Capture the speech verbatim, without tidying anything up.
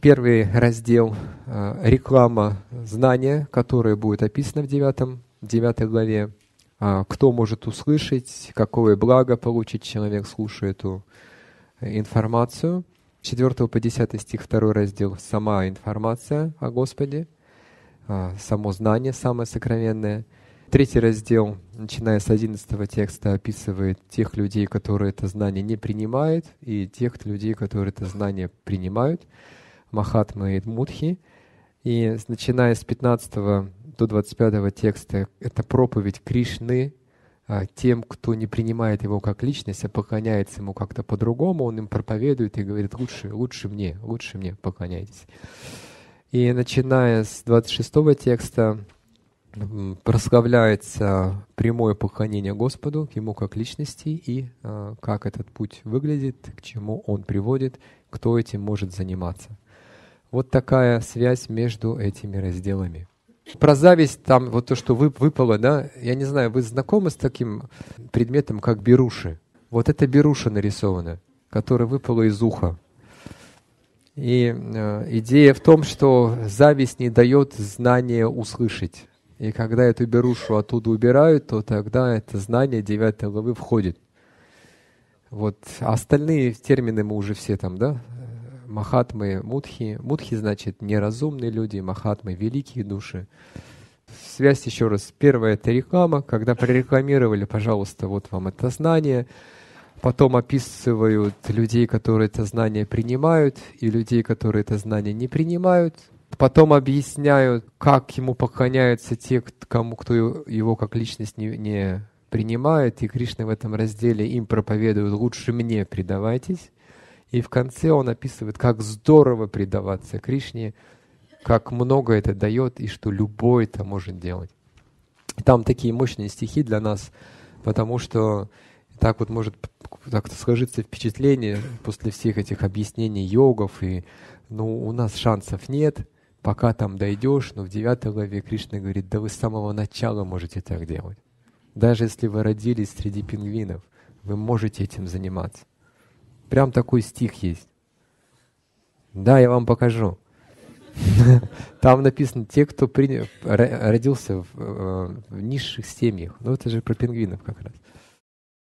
Первый раздел — реклама знания, которое будет описано в девятой, девятой главе. Кто может услышать, какое благо получит человек, слушая эту информацию. четвёртого по десятый стих, второй раздел — сама информация о Господе, само знание, самое сокровенное. Третий раздел, начиная с одиннадцатого текста, описывает тех людей, которые это знание не принимают, и тех людей, которые это знание принимают. Махатма-ит-мудхи. И начиная с пятнадцатого до двадцать пятого текста, это проповедь Кришны тем, кто не принимает его как личность, а поклоняется ему как-то по-другому, он им проповедует и говорит: лучше, лучше мне, лучше мне поклоняйтесь. И начиная с двадцать шестого текста, прославляется прямое поклонение Господу, ему как личности, и как этот путь выглядит, к чему он приводит, кто этим может заниматься. Вот такая связь между этими разделами. Про зависть, там вот то, что выпало, да, я не знаю, вы знакомы с таким предметом, как беруши? Вот это беруша нарисована, которая выпала из уха. И э, идея в том, что зависть не дает знания услышать. И когда эту берушу оттуда убирают, то тогда это знание девятой главы входит. Вот остальные термины мы уже все там, да? Махатмы, мудхи. Мудхи значит неразумные люди, махатмы — великие души. Связь еще раз. Первая — это реклама. Когда прорекламировали, пожалуйста, вот вам это знание. Потом описывают людей, которые это знание принимают, и людей, которые это знание не принимают. Потом объясняют, как ему поклоняются те, кому, кто его как личность не, не принимает. И Кришна в этом разделе им проповедует: лучше мне предавайтесь. И в конце он описывает, как здорово предаваться Кришне, как много это дает и что любой это может делать. Там такие мощные стихи для нас, потому что так вот может так сложиться впечатление после всех этих объяснений йогов, и ну, у нас шансов нет, пока там дойдешь, но в девятой главе Кришна говорит: да вы с самого начала можете так делать. Даже если вы родились среди пингвинов, вы можете этим заниматься. Прям такой стих есть. Да, я вам покажу. Там написано: те, кто принял, родился в, в низших семьях. Ну, это же про пингвинов как раз.